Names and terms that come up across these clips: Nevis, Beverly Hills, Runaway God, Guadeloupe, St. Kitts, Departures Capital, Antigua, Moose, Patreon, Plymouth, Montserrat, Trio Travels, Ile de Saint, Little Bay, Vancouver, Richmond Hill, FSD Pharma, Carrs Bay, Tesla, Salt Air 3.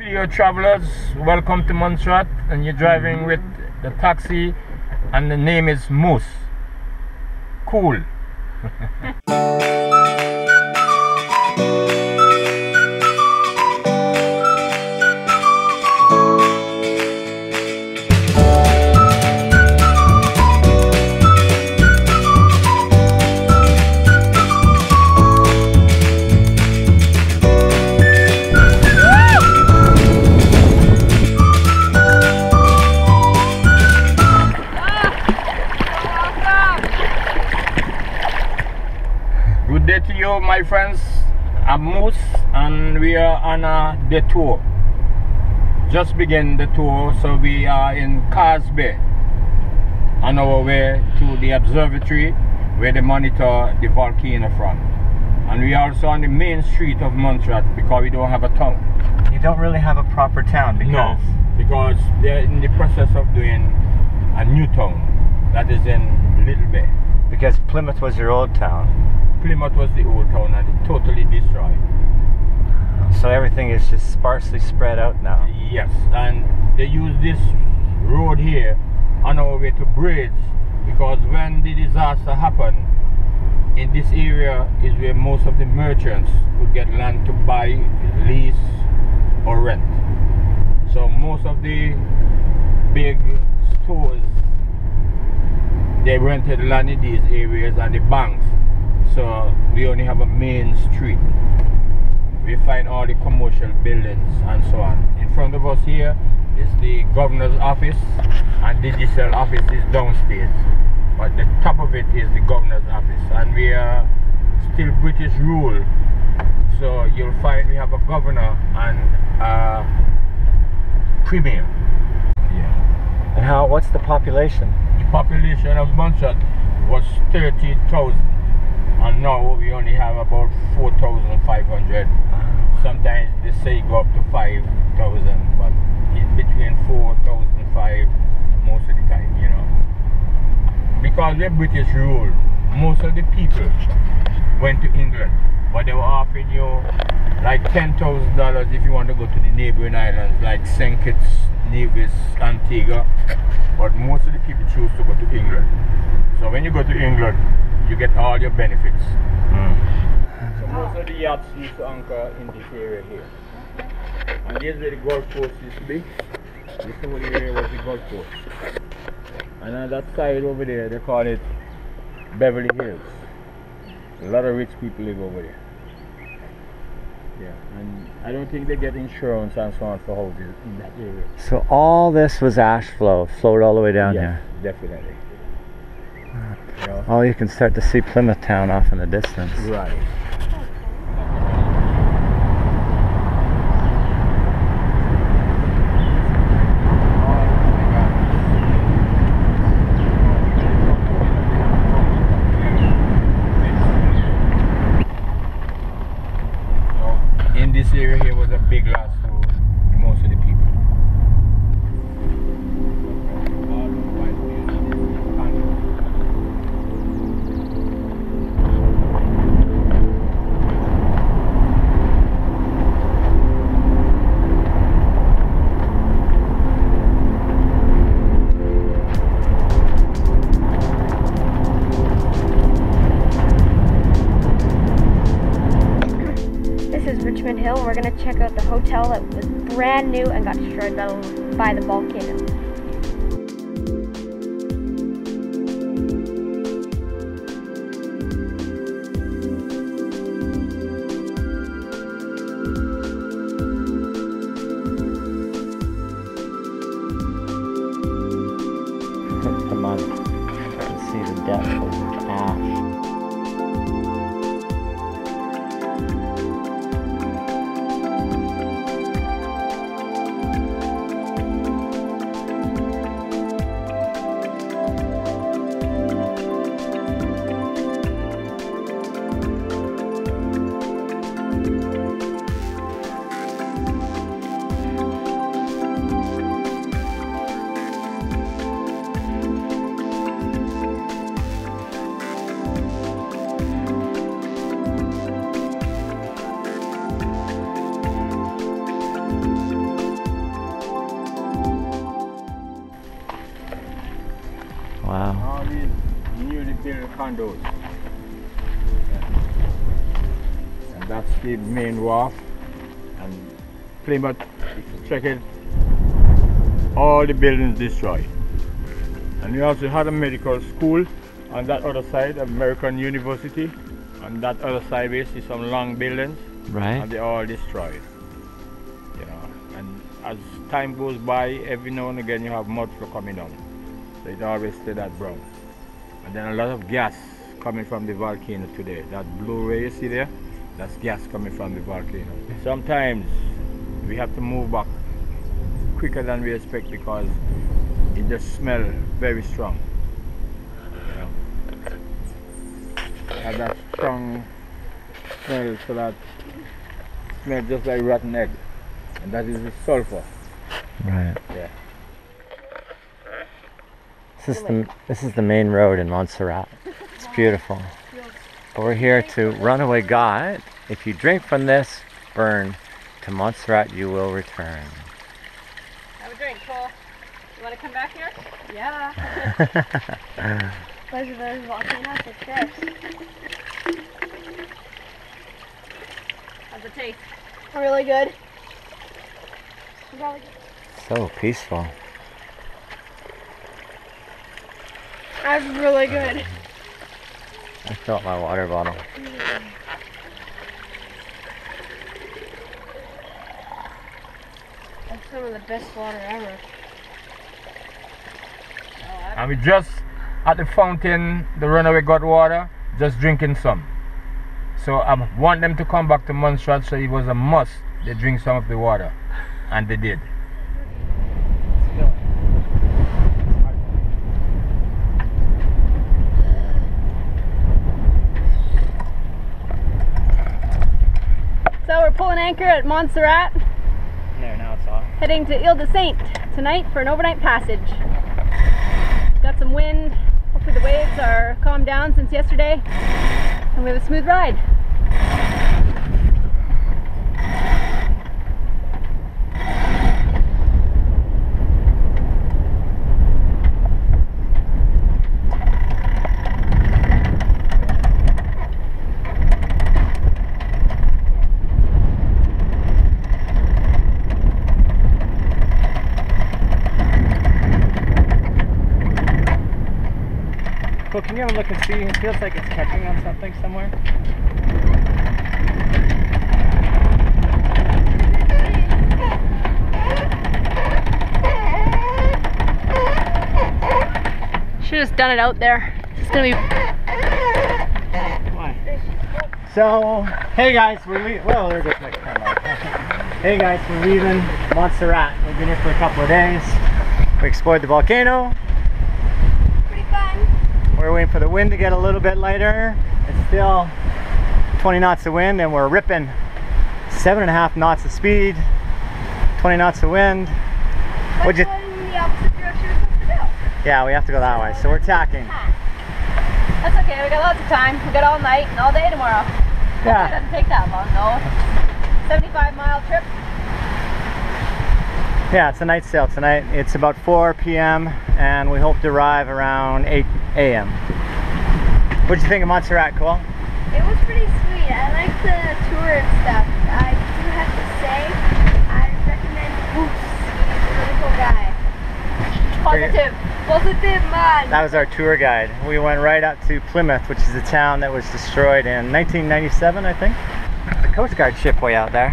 to your travelers, welcome to Montserrat, and you're driving with the taxi and the name is Moose. Cool. My friends, I'm Moose and we are on a detour. Just begin the tour, so we are in Carrs Bay on our way to the observatory where they monitor the volcano from. And we are also on the main street of Montserrat because we don't have a town. You don't really have a proper town because... No, because they're in the process of doing a new town that is in Little Bay. Because Plymouth was your old town. Plymouth was the old town and it totally destroyed. So everything is just sparsely spread out now. Yes, and they use this road here on our way to Braids, because when the disaster happened, in this area is where most of the merchants could get land to buy, lease or rent. So most of the big stores, they rented land in these areas and the banks. So we only have a main street. We find all the commercial buildings and so on. In front of us here is the governor's office, and the digital office is downstairs. But the top of it is the governor's office, and we are still British rule. So you'll find we have a governor and a premier. Yeah. And how? What's the population? The population of Montserrat was 30,000. And now we only have about 4,500. Sometimes they say go up to 5,000, but it's between 4,000 and 5 most of the time, you know. Because the British rule, most of the people went to England, but they were offering you like $10,000 if you want to go to the neighboring islands like St. Kitts, Nevis, Antigua. But most of the people choose to go to England. So when you go to England, you get all your benefits. So most of the yachts used to anchor in this area here. And this is where the golf course used to be. This whole area was the golf course. And on that side over there, they call it Beverly Hills. A lot of rich people live over there. Yeah, and I don't think they get insurance and so on for houses in that area. So all this was ash flow, flowed all the way down here? Yes, definitely. Oh, you can start to see Plymouth Town off in the distance. Right. So in this area here was a big loss to most of the people. Richmond Hill. We're gonna check out the hotel that was brand new and got destroyed by the volcano. Come on, you can see the depth of ash. condos. Yeah. And that's the main wharf. And Plymouth, if you check it, all the buildings destroyed. And we also had a medical school on that other side, American University. On that other side, we see some long buildings. Right. And they're all destroyed. You know, and as time goes by, every now and again you have mud flow coming down. So it always stays that brown. And then a lot of gas coming from the volcano today. That blue ray you see there, that's gas coming from the volcano. Sometimes we have to move back quicker than we expect because it just smells very strong. Had that strong smell, so that smell just like rotten egg, and that is the sulfur. Right. Yeah. This is the main road in Montserrat. It's beautiful. But we're here to Runaway God. If you drink from this burn, to Montserrat you will return. Have a drink, Cole. You want to come back here? Yeah. Those are those volcanoes, it's good. How's it taste? Really good. So peaceful. That's really good. I filled my water bottle. That's some of the best water ever. And we just at the fountain, the Runaway God water, just drinking some. So I want them to come back to Montserrat, so it was a must they drink some of the water, and they did. So we're pulling anchor at Montserrat. There, now it's off. Heading to Ile de Saint tonight for an overnight passage. Got some wind. Hopefully the waves are calmed down since yesterday, and we have a smooth ride. Well, can you have a look and see? It feels like it's catching on something somewhere. Should've just done it out there. It's gonna be... Why? So, hey guys, we're leaving... Well, there's a next time. Hey guys, we're leaving Montserrat. We've been here for a couple of days. We explored the volcano. We're waiting for the wind to get a little bit lighter. It's still 20 knots of wind, and we're ripping 7.5 knots of speed, 20 knots of wind. But going the opposite direction we're supposed to go. Yeah, we have to go that way, so we're tacking. That's okay, we got lots of time. We got all night and all day tomorrow. Yeah. It doesn't take that long though. 75-mile trip. Yeah, it's a night sail tonight. It's about 4 p.m. and we hope to arrive around 8 a.m. What'd you think of Montserrat, Cole? It was pretty sweet. I like the tour and stuff. I do have to say, I recommend Moose. He's a really cool guy. Positive. Positive man. That was our tour guide. We went right up to Plymouth, which is a town that was destroyed in 1997, I think. The Coast Guard ship way out there.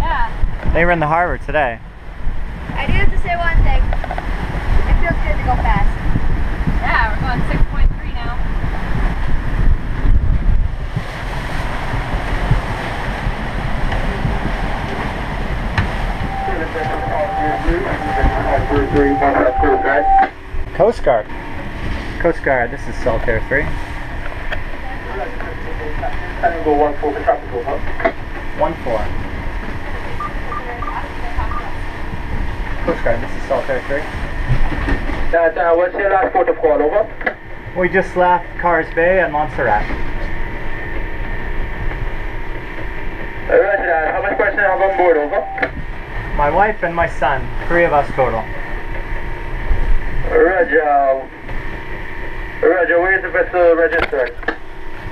Yeah. They were in the harbor today. I do have to say one thing. It feels good to go fast. Yeah, we're going 6.3 now. Coast Guard. Coast Guard, this is Salt Air 3. 14. Coast Guard, this is Salt Air 3. What's your last port of call, over? We just left Carrs Bay and Montserrat. Right, how many persons have on board, over? My wife and my son, 3 of us total. Roger. Roger, where is the vessel registered?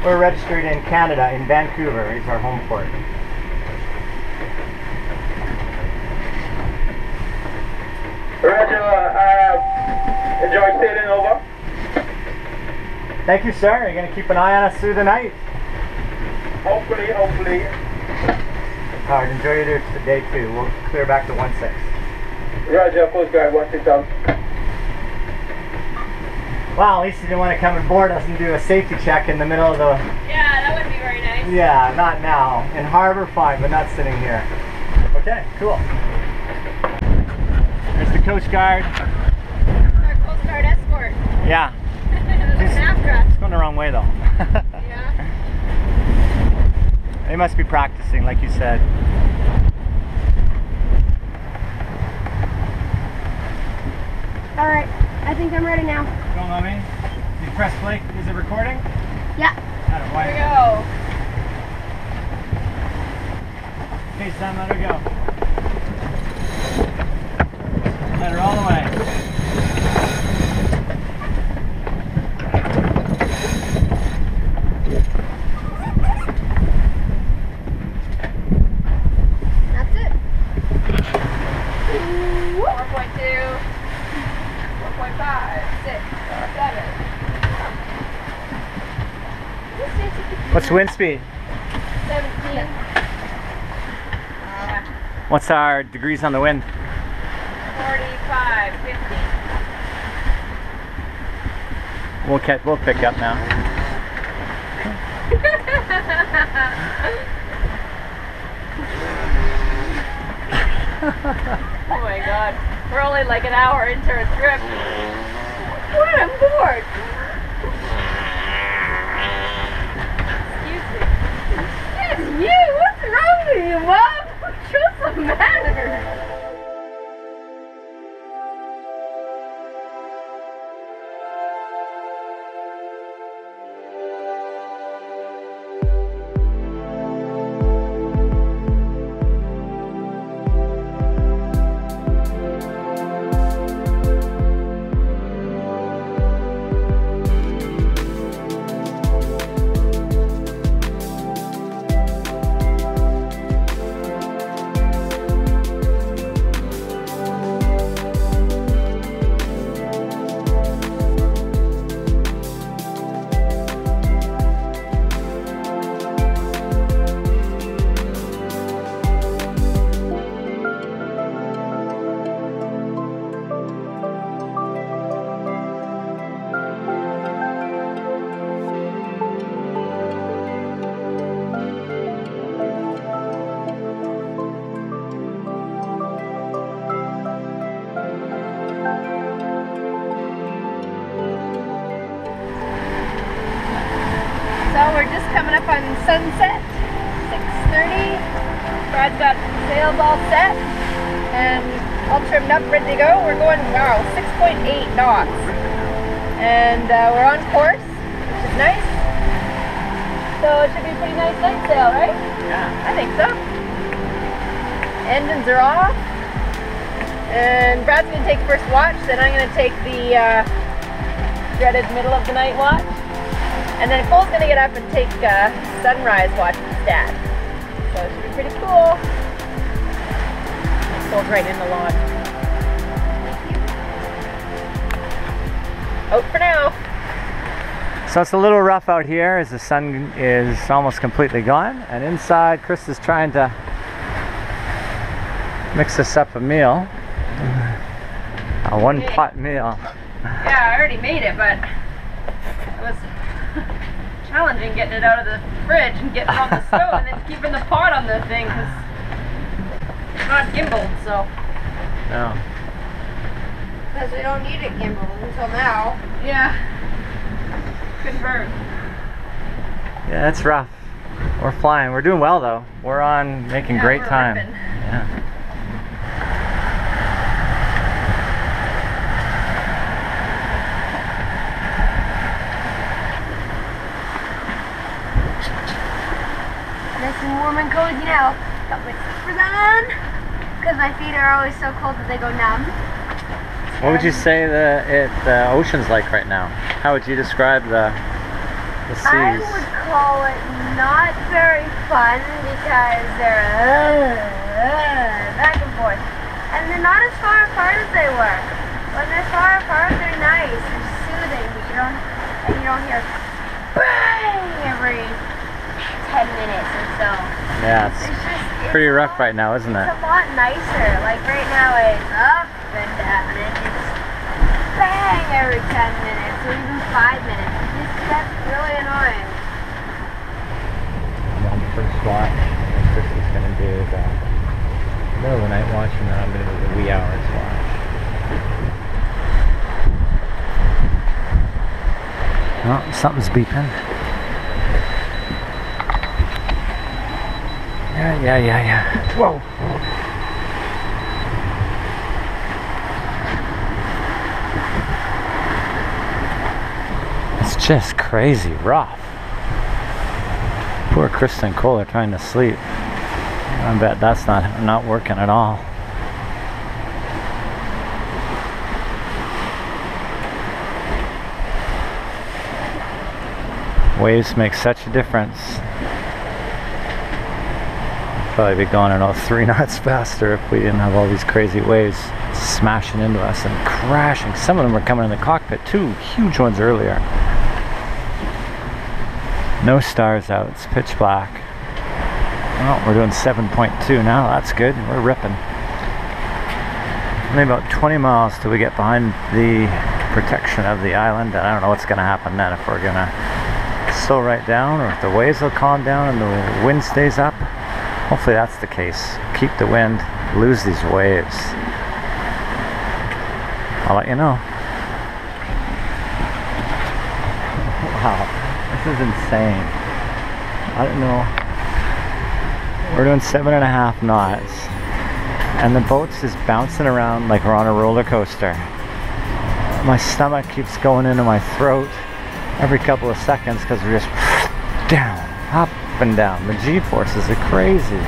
We're registered in Canada, in Vancouver is our home port. Roger, enjoy sailing over. Thank you, sir. You're going to keep an eye on us through the night? Hopefully, hopefully. All right, enjoy your day too. We'll clear back to 1-6. Roger, Coast Guard, 1-6 out. Well, at least you didn't want to come and board us and do a safety check in the middle of the... Yeah, that wouldn't be very nice. Yeah, not now. In harbor, fine, but not sitting here. Okay, cool. There's the Coast Guard. It's our Coast Guard escort. Yeah. They're after us. It's going the wrong way, though. Yeah. They must be practicing, like you said. All right, I think I'm ready now. Don't let me. You press play. Is it recording? Yeah. Here we go. Okay, Sam, let her go. Let her all the way. That's it. 4.2. 4.5. 6. What's wind speed? 17. What's our degrees on the wind? 45, 50. We'll pick up now. Oh my God. We're only like an hour into a trip. What? I'm bored. You! What's wrong with you, Mom? Show some manners! Sunset, 6:30. Brad's got sails all set and all trimmed up, ready to go. We're going, wow, 6.8 knots. And we're on course, which is nice. So it should be a pretty nice night sail, right? Yeah. I think so. Engines are off. And Brad's going to take first watch, then I'm going to take the dreaded middle of the night watch. And then Cole's going to get up and take sunrise watch with his dad. So it should be pretty cool. Cole's right in the lawn. Out for now. So it's a little rough out here as the sun is almost completely gone. And inside, Chris is trying to mix us up a meal. A one-pot meal. Yeah, I already made it, but it was challenging getting it out of the fridge and getting it on the stove and then keeping the pot on the thing because it's not gimbaled, so. No. Because we don't need it gimbaled until now. Yeah. Confirmed. Yeah, it's rough. We're flying. We're doing well though. We're on making great time. Ripping. Yeah. Warm and cozy now. Got my slippers on because my feet are always so cold that they go numb. What would you say the ocean's like right now? How would you describe the seas? I would call it not very fun because they're back and forth. And they're not as far apart as they were. When they're far apart, they're nice and soothing, but you don't hear bang every 10 minutes or so. Yeah, it's pretty rough right now, isn't it? It's a lot nicer. Like right now, it's up and down, and it's bang every 10 minutes or even 5 minutes. That's really annoying. On the first spot, Chris is going to do the middle of the night watch, and then I'm going to do the wee hours watch. Oh, something's beeping. Yeah. Whoa! It's just crazy rough. Poor Chris and Cole are trying to sleep. I bet that's not working at all. Waves make such a difference. Probably be going at all 3 knots faster if we didn't have all these crazy waves smashing into us and crashing. Some of them were coming in the cockpit too. Huge ones earlier. No stars out, it's pitch black. Well, we're doing 7.2 now, that's good, we're ripping. Only about 20 miles till we get behind the protection of the island, and I don't know what's gonna happen then, if we're gonna slow right down, or if the waves will calm down and the wind stays up. Hopefully that's the case. Keep the wind, lose these waves. I'll let you know. Wow. This is insane. I don't know. We're doing 7.5 knots. And the boat's just bouncing around like we're on a roller coaster. My stomach keeps going into my throat every couple of seconds because we're just down, up and down. The G-forces are crazy.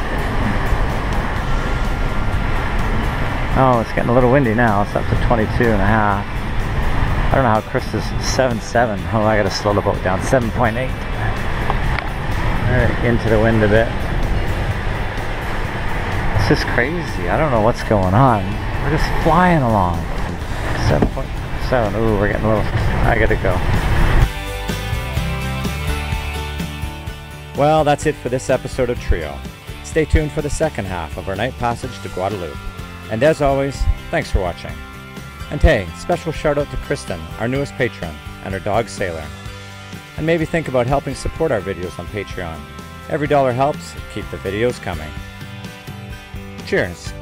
Oh, it's getting a little windy now. It's up to 22.5. I don't know how Chris is 7.7. Oh, I gotta slow the boat down. 7.8. Alright, into the wind a bit. It's just crazy. I don't know what's going on. We're just flying along. 7.7. Ooh, we're getting a little... I gotta go. Well, that's it for this episode of Trio. Stay tuned for the second half of our night passage to Guadeloupe. And as always, thanks for watching. And hey, special shout out to Kristen, our newest patron, and her dog Sailor. And maybe think about helping support our videos on Patreon. Every dollar helps keep the videos coming. Cheers!